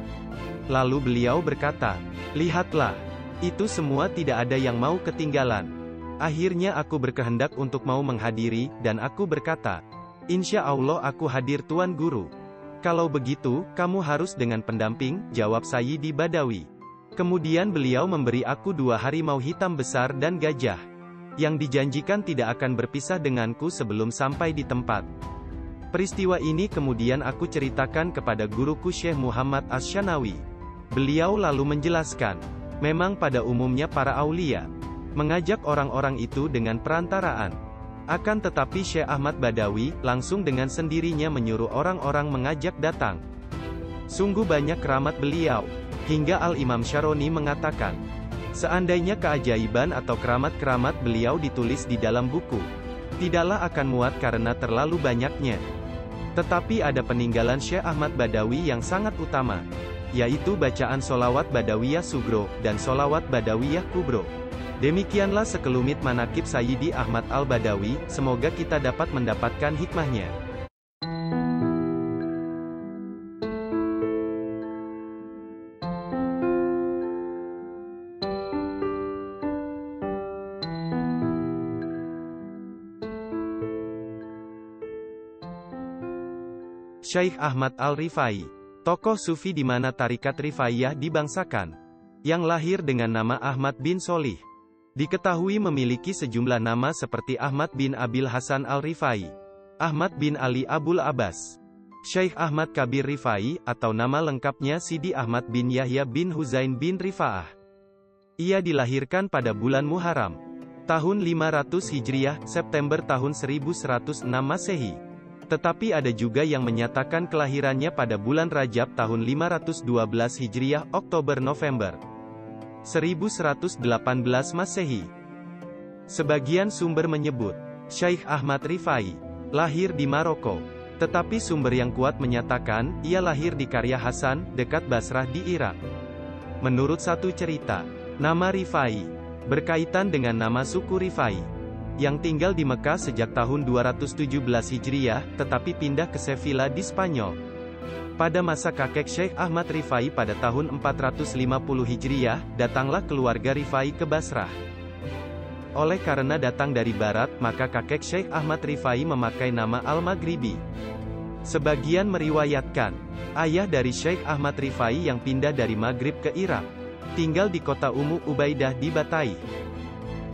Lalu beliau berkata, lihatlah, itu semua tidak ada yang mau ketinggalan. Akhirnya aku berkehendak untuk mau menghadiri, dan aku berkata, insya Allah aku hadir Tuan Guru. Kalau begitu, kamu harus dengan pendamping, jawab Sayyidi Badawi. Kemudian beliau memberi aku 2 harimau hitam besar dan gajah, yang dijanjikan tidak akan berpisah denganku sebelum sampai di tempat. Peristiwa ini kemudian aku ceritakan kepada guruku Syekh Muhammad Asy-Syanawi. Beliau lalu menjelaskan, memang pada umumnya para aulia mengajak orang-orang itu dengan perantaraan. Akan tetapi Syekh Ahmad Badawi, langsung dengan sendirinya menyuruh orang-orang mengajak datang. Sungguh banyak keramat beliau. Hingga Al-Imam Asy-Sya'rani mengatakan, seandainya keajaiban atau keramat-keramat beliau ditulis di dalam buku, tidaklah akan muat karena terlalu banyaknya. Tetapi ada peninggalan Syekh Ahmad Badawi yang sangat utama, yaitu bacaan Sholawat Badawiyah Sugro, dan Sholawat Badawiyah Kubro. Demikianlah sekelumit manaqib Sayyidi Ahmad Al-Badawi, semoga kita dapat mendapatkan hikmahnya. Syaikh Ahmad Al-Rifai, tokoh Sufi di mana tarikat Rifaiyah dibangsakan, yang lahir dengan nama Ahmad bin Solih. Diketahui memiliki sejumlah nama seperti Ahmad bin Abil Hasan Al-Rifai, Ahmad bin Ali Abul Abbas, Syaikh Ahmad Kabir Rifai, atau nama lengkapnya Sidi Ahmad bin Yahya bin Huzain bin Rifa'ah. Ia dilahirkan pada bulan Muharram, tahun 500 Hijriah, September tahun 1106 Masehi. Tetapi ada juga yang menyatakan kelahirannya pada bulan Rajab tahun 512 Hijriah, Oktober-November 1118 Masehi. Sebagian sumber menyebut, Syaikh Ahmad Rifai lahir di Maroko. Tetapi sumber yang kuat menyatakan, ia lahir di Karya Hasan, dekat Basrah di Irak. Menurut satu cerita, nama Rifai berkaitan dengan nama suku Rifai, yang tinggal di Mekah sejak tahun 217 Hijriah, tetapi pindah ke Sevilla di Spanyol. Pada masa kakek Syaikh Ahmad Rifai pada tahun 450 Hijriah, datanglah keluarga Rifai ke Basrah. Oleh karena datang dari barat, maka kakek Syaikh Ahmad Rifai memakai nama Al-Maghribi. Sebagian meriwayatkan, ayah dari Syaikh Ahmad Rifai yang pindah dari Maghrib ke Irak, tinggal di kota Ummu Ubaidah di Bataih.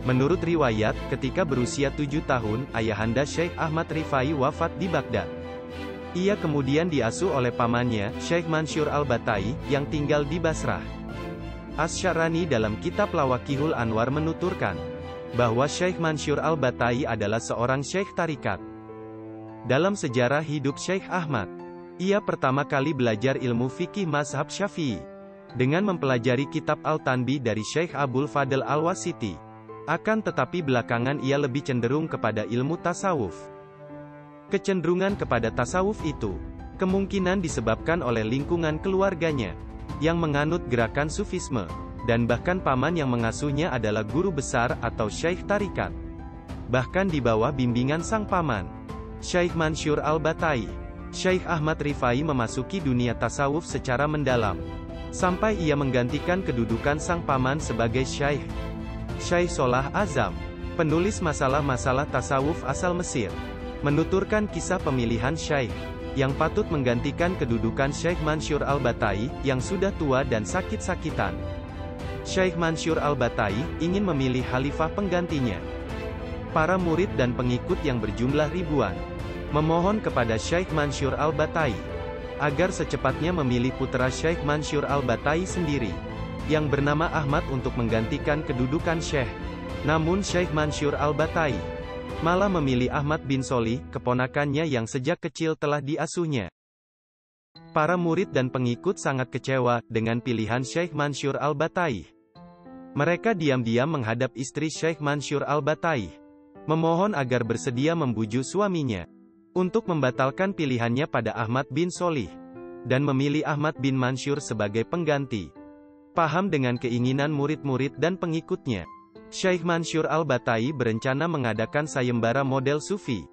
Menurut riwayat, ketika berusia 7 tahun, ayahanda Syaikh Ahmad Rifai wafat di Baghdad. Ia kemudian diasuh oleh pamannya, Syaikh Mansur Al-Batai, yang tinggal di Basrah. Asy-Sya'rani dalam kitab Lawaqihul Anwar menuturkan, bahwa Syaikh Mansur Al-Batai adalah seorang Syaikh Tarikat. Dalam sejarah hidup Syaikh Ahmad, ia pertama kali belajar ilmu fikih mazhab Syafi'i, dengan mempelajari kitab Al-Tanbih dari Syaikh Abul Fadl Al-Wasiti. Akan tetapi belakangan ia lebih cenderung kepada ilmu tasawuf. Kecenderungan kepada tasawuf itu, kemungkinan disebabkan oleh lingkungan keluarganya, yang menganut gerakan sufisme, dan bahkan paman yang mengasuhnya adalah guru besar atau syaikh tarikat. Bahkan di bawah bimbingan sang paman, Syaikh Mansur Al-Batai, Syaikh Ahmad Rifai memasuki dunia tasawuf secara mendalam, sampai ia menggantikan kedudukan sang paman sebagai syaikh. Syaikh Sholah Azam, penulis masalah-masalah tasawuf asal Mesir, menuturkan kisah pemilihan syaikh, yang patut menggantikan kedudukan Syaikh Mansur Al-Batai, yang sudah tua dan sakit-sakitan. Syaikh Mansur Al-Batai ingin memilih khalifah penggantinya. Para murid dan pengikut yang berjumlah ribuan, memohon kepada Syaikh Mansur Al-Batai, agar secepatnya memilih putra Syaikh Mansur Al-Batai sendiri, yang bernama Ahmad, untuk menggantikan kedudukan Syekh. Namun Syaikh Mansur Al-Batai malah memilih Ahmad bin Solih, keponakannya yang sejak kecil telah diasuhnya. Para murid dan pengikut sangat kecewa dengan pilihan Syaikh Mansur Al-Batai. Mereka diam-diam menghadap istri Syaikh Mansur Al-Batai, memohon agar bersedia membujuk suaminya untuk membatalkan pilihannya pada Ahmad bin Solih, dan memilih Ahmad bin Mansur sebagai pengganti. Paham dengan keinginan murid-murid dan pengikutnya, Syaikh Mansur Al-Batai berencana mengadakan sayembara model Sufi.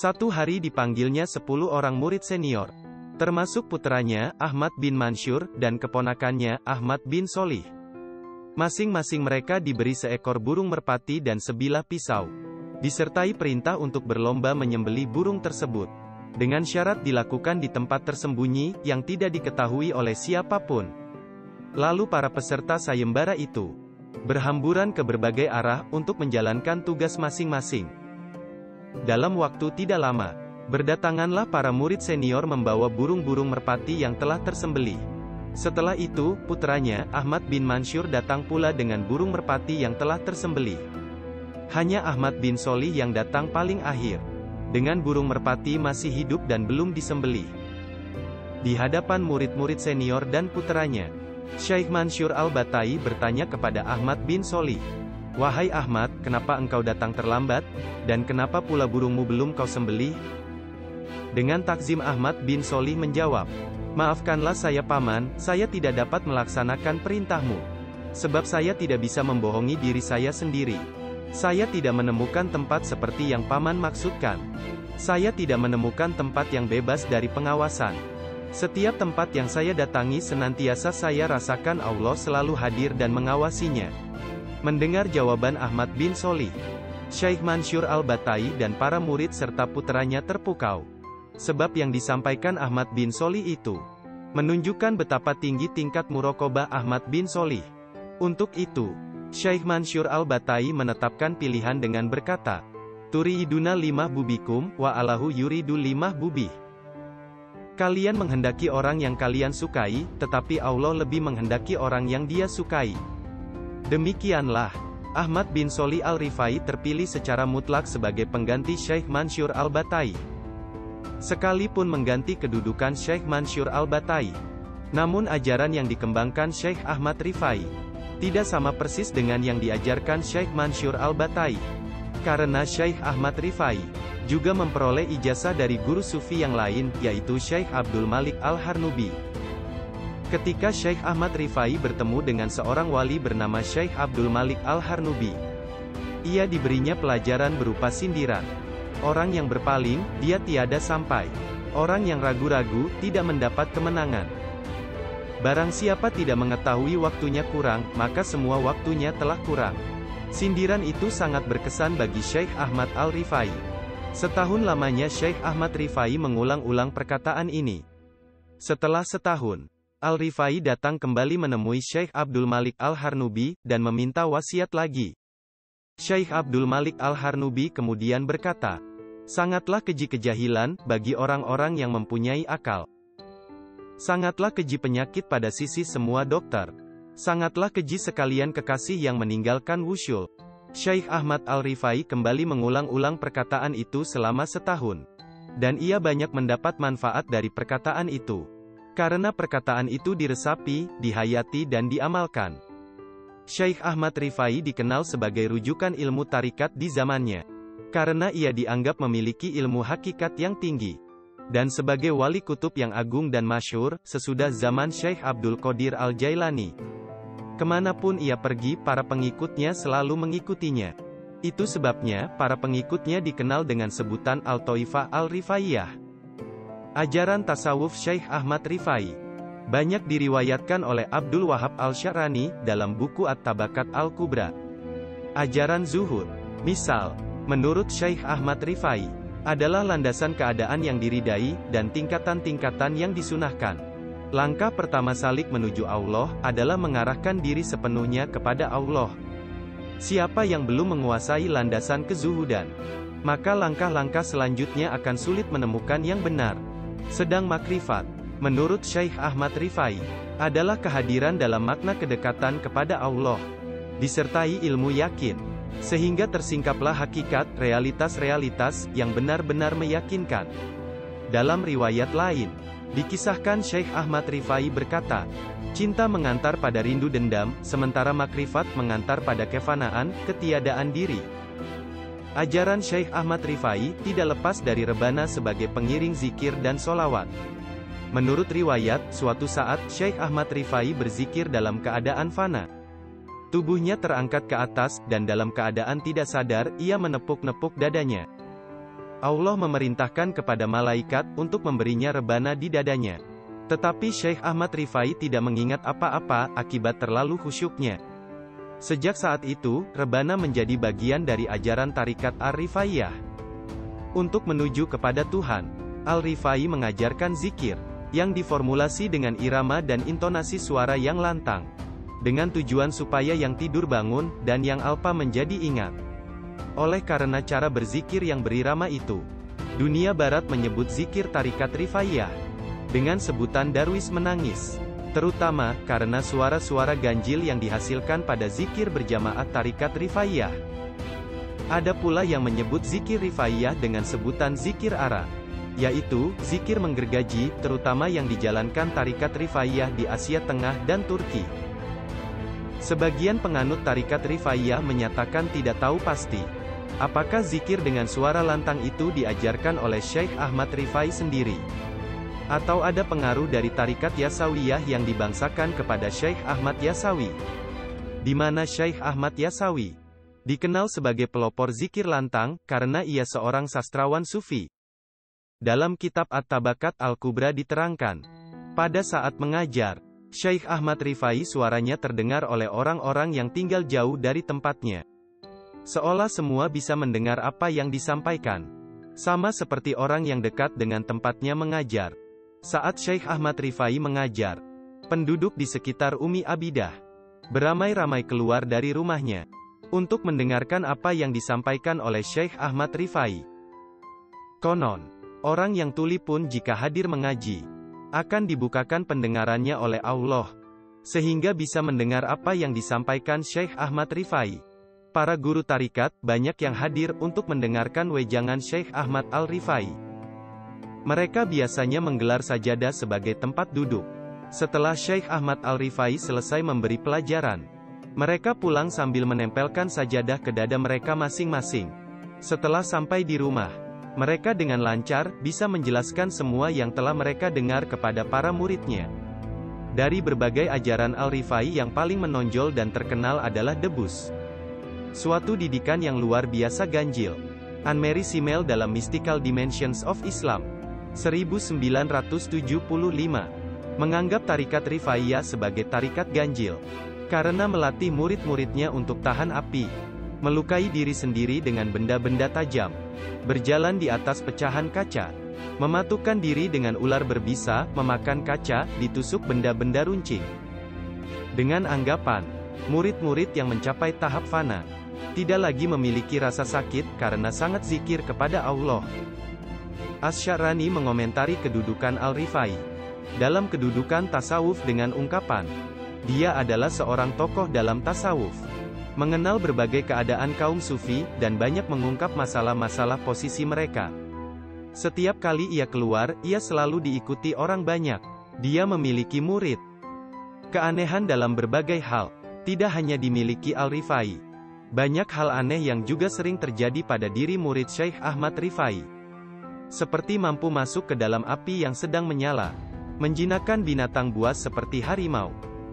Satu hari dipanggilnya 10 orang murid senior, termasuk putranya, Ahmad bin Mansur, dan keponakannya, Ahmad bin Solih. Masing-masing mereka diberi seekor burung merpati dan sebilah pisau, disertai perintah untuk berlomba menyembelih burung tersebut, dengan syarat dilakukan di tempat tersembunyi, yang tidak diketahui oleh siapapun. Lalu para peserta sayembara itu berhamburan ke berbagai arah untuk menjalankan tugas masing-masing. Dalam waktu tidak lama, berdatanganlah para murid senior membawa burung-burung merpati yang telah tersembelih. Setelah itu, putranya, Ahmad bin Mansur, datang pula dengan burung merpati yang telah tersembelih. Hanya Ahmad bin Solih yang datang paling akhir, dengan burung merpati masih hidup dan belum disembelih. di hadapan murid-murid senior dan puteranya. Syekh Mansur Al-Batai bertanya kepada Ahmad bin Solih, "Wahai Ahmad, kenapa engkau datang terlambat, dan kenapa pula burungmu belum kau sembelih?" Dengan takzim Ahmad bin Solih menjawab, "Maafkanlah saya paman, saya tidak dapat melaksanakan perintahmu. Sebab saya tidak bisa membohongi diri saya sendiri. Saya tidak menemukan tempat seperti yang paman maksudkan. Saya tidak menemukan tempat yang bebas dari pengawasan. Setiap tempat yang saya datangi senantiasa saya rasakan Allah selalu hadir dan mengawasinya." Mendengar jawaban Ahmad bin Solih, Syekh Mansur Al-Batai dan para murid serta puteranya terpukau. Sebab yang disampaikan Ahmad bin Solih itu menunjukkan betapa tinggi tingkat muraqabah Ahmad bin Solih. Untuk itu, Syekh Mansur Al-Batai menetapkan pilihan dengan berkata, "Turiduna limah bubikum, wa Allahu yuridu limah bubih." Kalian menghendaki orang yang kalian sukai, tetapi Allah lebih menghendaki orang yang dia sukai. Demikianlah, Ahmad bin Solih Al-Rifai terpilih secara mutlak sebagai pengganti Syekh Mansur Al-Batai. Sekalipun mengganti kedudukan Syekh Mansur Al-Batai, namun ajaran yang dikembangkan Syekh Ahmad Rifai tidak sama persis dengan yang diajarkan Syekh Mansur Al-Batai. Karena Syekh Ahmad Rifai juga memperoleh ijazah dari guru sufi yang lain, yaitu Syekh Abdul Malik Al-Harnubi. Ketika Syekh Ahmad Rifai bertemu dengan seorang wali bernama Syekh Abdul Malik Al-Harnubi, ia diberinya pelajaran berupa sindiran. Orang yang berpaling, dia tiada sampai. Orang yang ragu-ragu, tidak mendapat kemenangan. Barang siapa tidak mengetahui waktunya kurang, maka semua waktunya telah kurang. Sindiran itu sangat berkesan bagi Syekh Ahmad Al-Rifai. Setahun lamanya Syekh Ahmad Rifai mengulang-ulang perkataan ini. Setelah setahun, Al-Rifai datang kembali menemui Syekh Abdul Malik Al-Harnubi, dan meminta wasiat lagi. Syekh Abdul Malik Al-Harnubi kemudian berkata, "Sangatlah keji kejahilan, bagi orang-orang yang mempunyai akal. Sangatlah keji penyakit pada sisi semua dokter. Sangatlah keji sekalian kekasih yang meninggalkan wusyul." Syekh Ahmad Al-Rifai kembali mengulang-ulang perkataan itu selama setahun. Dan ia banyak mendapat manfaat dari perkataan itu. Karena perkataan itu diresapi, dihayati dan diamalkan. Syekh Ahmad Rifai dikenal sebagai rujukan ilmu tarikat di zamannya. Karena ia dianggap memiliki ilmu hakikat yang tinggi. Dan sebagai wali kutub yang agung dan masyhur sesudah zaman Syekh Abdul Qadir Al-Jailani. Kemanapun ia pergi, para pengikutnya selalu mengikutinya. Itu sebabnya, para pengikutnya dikenal dengan sebutan Al-Taifah Al-Rifaiyah. Ajaran tasawuf Syekh Ahmad Rifai banyak diriwayatkan oleh Abdul Wahab Al-Sya'rani dalam buku At-Tabakat Al-Kubra. Ajaran zuhud, misal, menurut Syekh Ahmad Rifai, adalah landasan keadaan yang diridai, dan tingkatan-tingkatan yang disunahkan. Langkah pertama salik menuju Allah, adalah mengarahkan diri sepenuhnya kepada Allah. Siapa yang belum menguasai landasan kezuhudan, maka langkah-langkah selanjutnya akan sulit menemukan yang benar. Sedang makrifat, menurut Syekh Ahmad Rifai, adalah kehadiran dalam makna kedekatan kepada Allah, disertai ilmu yakin. Sehingga tersingkaplah hakikat, realitas-realitas, yang benar-benar meyakinkan. Dalam riwayat lain, dikisahkan Syekh Ahmad Rifai berkata, "Cinta mengantar pada rindu dendam, sementara makrifat mengantar pada kefanaan, ketiadaan diri." Ajaran Syekh Ahmad Rifai tidak lepas dari rebana sebagai pengiring zikir dan sholawat. Menurut riwayat, suatu saat, Syekh Ahmad Rifai berzikir dalam keadaan fana. Tubuhnya terangkat ke atas, dan dalam keadaan tidak sadar, ia menepuk-nepuk dadanya. Allah memerintahkan kepada malaikat, untuk memberinya rebana di dadanya. Tetapi Syekh Ahmad Rifai tidak mengingat apa-apa, akibat terlalu khusyuknya. Sejak saat itu, rebana menjadi bagian dari ajaran tarikat Al-Rifaiyah. Untuk menuju kepada Tuhan, Al-Rifai mengajarkan zikir, yang diformulasi dengan irama dan intonasi suara yang lantang. Dengan tujuan supaya yang tidur bangun, dan yang alpa menjadi ingat. Oleh karena cara berzikir yang berirama itu, dunia barat menyebut zikir tarikat Rifaiyah dengan sebutan darwis menangis. Terutama, karena suara-suara ganjil yang dihasilkan pada zikir berjamaah tarikat Rifaiyah. Ada pula yang menyebut zikir Rifaiyah dengan sebutan zikir ara. yaitu zikir menggergaji, terutama yang dijalankan tarikat Rifaiyah di Asia Tengah dan Turki. Sebagian penganut tarikat Rifaiyah menyatakan tidak tahu pasti apakah zikir dengan suara lantang itu diajarkan oleh Syekh Ahmad Rifai sendiri, atau ada pengaruh dari tarikat Yasawiyah yang dibangsakan kepada Syekh Ahmad Yasawi, di mana Syekh Ahmad Yasawi dikenal sebagai pelopor zikir lantang, karena ia seorang sastrawan Sufi. Dalam kitab At-Tabakat Al-Kubra diterangkan, pada saat mengajar, Syekh Ahmad Rifai suaranya terdengar oleh orang-orang yang tinggal jauh dari tempatnya, seolah semua bisa mendengar apa yang disampaikan, sama seperti orang yang dekat dengan tempatnya mengajar. Saat Syekh Ahmad Rifai mengajar, penduduk di sekitar Umi Abidah beramai-ramai keluar dari rumahnya untuk mendengarkan apa yang disampaikan oleh Syekh Ahmad Rifai. Konon, orang yang tuli pun jika hadir mengaji, akan dibukakan pendengarannya oleh Allah, sehingga bisa mendengar apa yang disampaikan Syekh Ahmad Rifai. Para guru tarikat, banyak yang hadir untuk mendengarkan wejangan Syekh Ahmad Al-Rifai. Mereka biasanya menggelar sajadah sebagai tempat duduk. Setelah Syekh Ahmad Al-Rifai selesai memberi pelajaran, mereka pulang sambil menempelkan sajadah ke dada mereka masing-masing. Setelah sampai di rumah, mereka dengan lancar bisa menjelaskan semua yang telah mereka dengar kepada para muridnya. Dari berbagai ajaran Al-Rifai yang paling menonjol dan terkenal adalah debus, suatu didikan yang luar biasa ganjil. Anmeri Simel dalam Mystical Dimensions of Islam 1975 menganggap tarikat Rifaiyah sebagai tarikat ganjil karena melatih murid-muridnya untuk tahan api, melukai diri sendiri dengan benda-benda tajam, berjalan di atas pecahan kaca, mematukan diri dengan ular berbisa, memakan kaca, ditusuk benda-benda runcing. Dengan anggapan, murid-murid yang mencapai tahap fana tidak lagi memiliki rasa sakit karena sangat zikir kepada Allah. Asy-Sya'rani mengomentari kedudukan Al-Rifai dalam kedudukan tasawuf dengan ungkapan, dia adalah seorang tokoh dalam tasawuf, mengenal berbagai keadaan kaum sufi, dan banyak mengungkap masalah-masalah posisi mereka. Setiap kali ia keluar, ia selalu diikuti orang banyak. Dia memiliki murid. Keanehan dalam berbagai hal tidak hanya dimiliki Al-Rifai. Banyak hal aneh yang juga sering terjadi pada diri murid Syekh Ahmad Rifai. Seperti mampu masuk ke dalam api yang sedang menyala, menjinakkan binatang buas seperti harimau,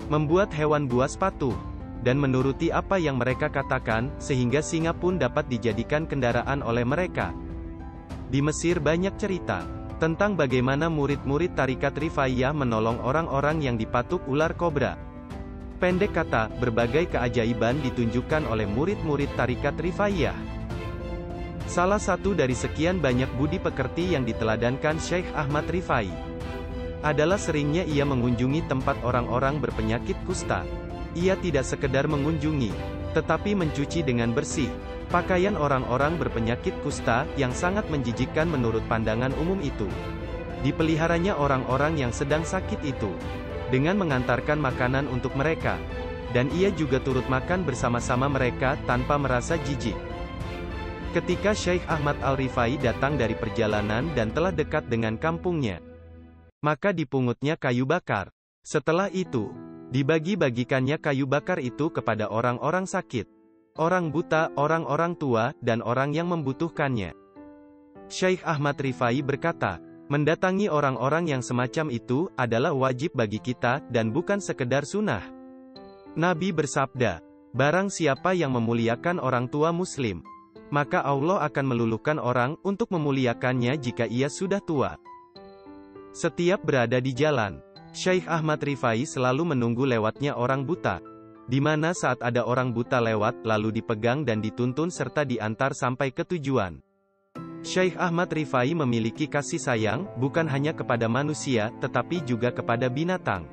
membuat hewan buas patuh, dan menuruti apa yang mereka katakan, sehingga singa pun dapat dijadikan kendaraan oleh mereka. Di Mesir banyak cerita tentang bagaimana murid-murid tarikat Rifaiyah menolong orang-orang yang dipatuk ular kobra. Pendek kata, berbagai keajaiban ditunjukkan oleh murid-murid tarikat Rifaiyah. Salah satu dari sekian banyak budi pekerti yang diteladankan Syekh Ahmad Rifai adalah seringnya ia mengunjungi tempat orang-orang berpenyakit kusta. Ia tidak sekedar mengunjungi, tetapi mencuci dengan bersih pakaian orang-orang berpenyakit kusta, yang sangat menjijikkan menurut pandangan umum itu. Dipeliharanya orang-orang yang sedang sakit itu, dengan mengantarkan makanan untuk mereka, dan ia juga turut makan bersama-sama mereka, tanpa merasa jijik. Ketika Syekh Ahmad Al-Rifai datang dari perjalanan dan telah dekat dengan kampungnya, maka dipungutnya kayu bakar. Setelah itu, dibagi-bagikannya kayu bakar itu kepada orang-orang sakit, orang buta, orang-orang tua, dan orang yang membutuhkannya. Syekh Ahmad Rifai berkata, mendatangi orang-orang yang semacam itu adalah wajib bagi kita, dan bukan sekedar sunnah. Nabi bersabda, barang siapa yang memuliakan orang tua muslim, maka Allah akan meluluhkan orang untuk memuliakannya jika ia sudah tua. Setiap berada di jalan, Syekh Ahmad Rifai selalu menunggu lewatnya orang buta, di mana saat ada orang buta lewat, lalu dipegang dan dituntun serta diantar sampai ke tujuan. Syekh Ahmad Rifai memiliki kasih sayang, bukan hanya kepada manusia, tetapi juga kepada binatang.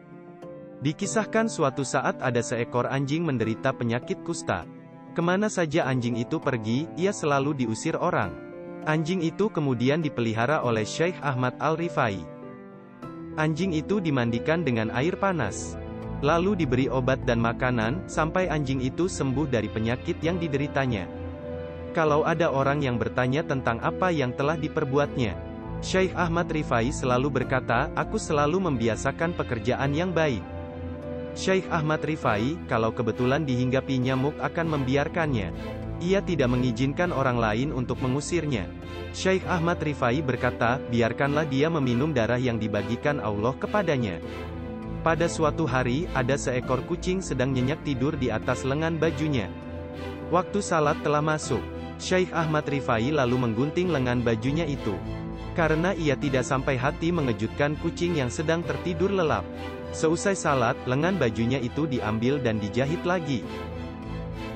Dikisahkan suatu saat ada seekor anjing menderita penyakit kusta. Kemana saja anjing itu pergi, ia selalu diusir orang. Anjing itu kemudian dipelihara oleh Syekh Ahmad Al-Rifai. Anjing itu dimandikan dengan air panas, lalu diberi obat dan makanan, sampai anjing itu sembuh dari penyakit yang dideritanya. Kalau ada orang yang bertanya tentang apa yang telah diperbuatnya, Syekh Ahmad Rifai selalu berkata, aku selalu membiasakan pekerjaan yang baik. Syekh Ahmad Rifai, kalau kebetulan dihinggapi nyamuk akan membiarkannya. Ia tidak mengizinkan orang lain untuk mengusirnya. Syekh Ahmad Rifai berkata, biarkanlah dia meminum darah yang dibagikan Allah kepadanya. Pada suatu hari, ada seekor kucing sedang nyenyak tidur di atas lengan bajunya. Waktu salat telah masuk. Syekh Ahmad Rifai lalu menggunting lengan bajunya itu. Karena ia tidak sampai hati mengejutkan kucing yang sedang tertidur lelap. Seusai salat, lengan bajunya itu diambil dan dijahit lagi.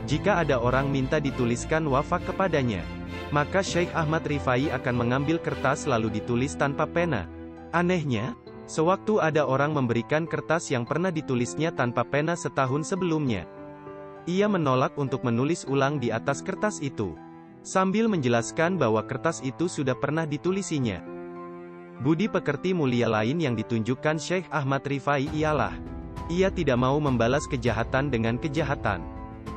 Jika ada orang minta dituliskan wafak kepadanya, maka Syekh Ahmad Rifai akan mengambil kertas lalu ditulis tanpa pena. Anehnya, sewaktu ada orang memberikan kertas yang pernah ditulisnya tanpa pena setahun sebelumnya, ia menolak untuk menulis ulang di atas kertas itu, sambil menjelaskan bahwa kertas itu sudah pernah ditulisinya. Budi pekerti mulia lain yang ditunjukkan Syekh Ahmad Rifai ialah, ia tidak mau membalas kejahatan dengan kejahatan.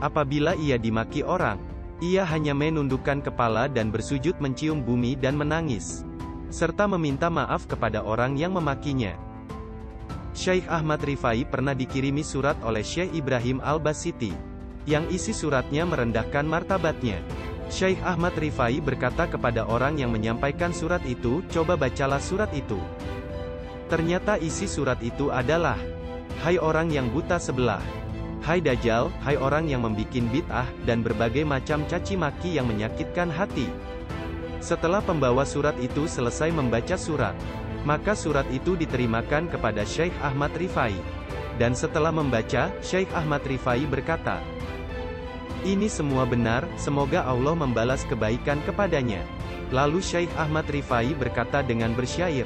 Apabila ia dimaki orang, ia hanya menundukkan kepala dan bersujud mencium bumi dan menangis, serta meminta maaf kepada orang yang memakinya. Syekh Ahmad Rifai pernah dikirimi surat oleh Syekh Ibrahim Al-Basiti, yang isi suratnya merendahkan martabatnya. Syekh Ahmad Rifai berkata kepada orang yang menyampaikan surat itu, coba bacalah surat itu. Ternyata isi surat itu adalah, hai orang yang buta sebelah, hai Dajjal, hai orang yang membikin bid'ah, dan berbagai macam caci maki yang menyakitkan hati. Setelah pembawa surat itu selesai membaca surat, maka surat itu diterimakan kepada Syekh Ahmad Rifai. Dan setelah membaca, Syekh Ahmad Rifai berkata, ini semua benar, semoga Allah membalas kebaikan kepadanya. Lalu Syekh Ahmad Rifai berkata dengan bersyair,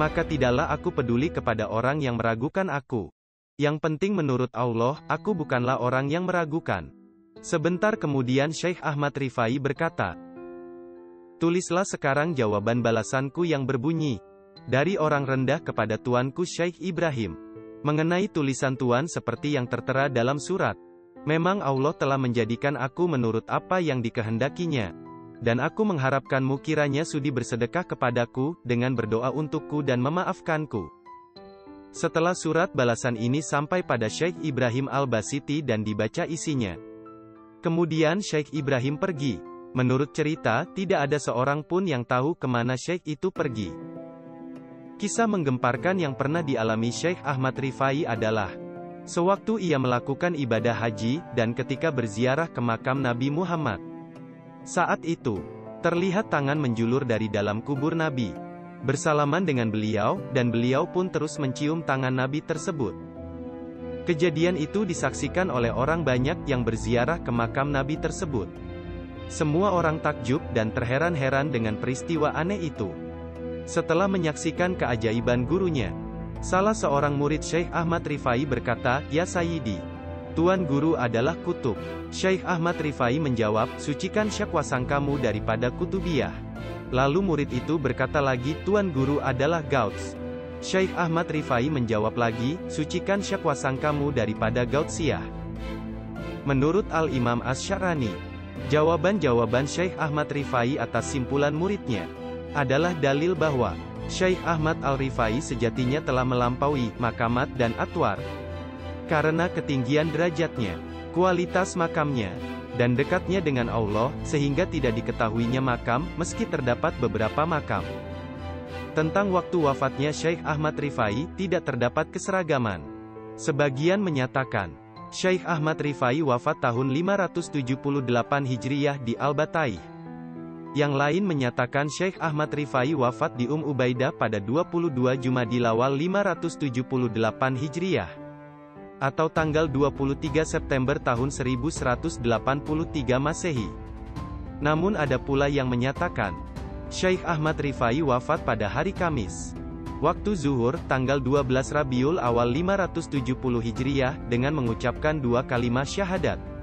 maka tidaklah aku peduli kepada orang yang meragukan aku. Yang penting menurut Allah, aku bukanlah orang yang meragukan. Sebentar kemudian Syekh Ahmad Rifai berkata, tulislah sekarang jawaban balasanku yang berbunyi, dari orang rendah kepada tuanku Syekh Ibrahim. Mengenai tulisan tuan seperti yang tertera dalam surat, memang Allah telah menjadikan aku menurut apa yang dikehendakinya. Dan aku mengharapkanmu kiranya sudi bersedekah kepadaku, dengan berdoa untukku dan memaafkanku. Setelah surat balasan ini sampai pada Syekh Ibrahim Al-Basiti dan dibaca isinya. Kemudian Syekh Ibrahim pergi. Menurut cerita, tidak ada seorang pun yang tahu kemana Syekh itu pergi. Kisah menggemparkan yang pernah dialami Syekh Ahmad Rifai adalah, sewaktu ia melakukan ibadah haji, dan ketika berziarah ke makam Nabi Muhammad. Saat itu, terlihat tangan menjulur dari dalam kubur Nabi. Bersalaman dengan beliau, dan beliau pun terus mencium tangan Nabi tersebut. Kejadian itu disaksikan oleh orang banyak yang berziarah ke makam Nabi tersebut. Semua orang takjub dan terheran-heran dengan peristiwa aneh itu. Setelah menyaksikan keajaiban gurunya, salah seorang murid Syekh Ahmad Rifai berkata, ya Sayyidi, Tuan Guru adalah kutub. Syekh Ahmad Rifai menjawab, sucikan syakwasankamu daripada kutubiyah. Lalu murid itu berkata lagi, Tuan Guru adalah Gauts. Syekh Ahmad Rifai menjawab lagi, sucikan syakwasangkamu daripada Gautsiyah. Menurut Al-Imam Asy-Sya'rani, jawaban-jawaban Syekh Ahmad Rifai atas simpulan muridnya adalah dalil bahwa Syekh Ahmad Al-Rifai sejatinya telah melampaui makamat dan atwar. Karena ketinggian derajatnya, kualitas makamnya, dan dekatnya dengan Allah, sehingga tidak diketahuinya makam, meski terdapat beberapa makam. Tentang waktu wafatnya Syekh Ahmad Rifai, tidak terdapat keseragaman. Sebagian menyatakan, Syekh Ahmad Rifai wafat tahun 578 Hijriyah di Al-Bataih. Yang lain menyatakan Syekh Ahmad Rifai wafat di Ubaidah pada 22 Jumadil Awal 578 Hijriyah. Atau tanggal 23 September tahun 1183 Masehi. Namun ada pula yang menyatakan, Syekh Ahmad Rifai wafat pada hari Kamis, waktu zuhur, tanggal 12 Rabiul Awal 570 Hijriyah, dengan mengucapkan dua kalimat syahadat.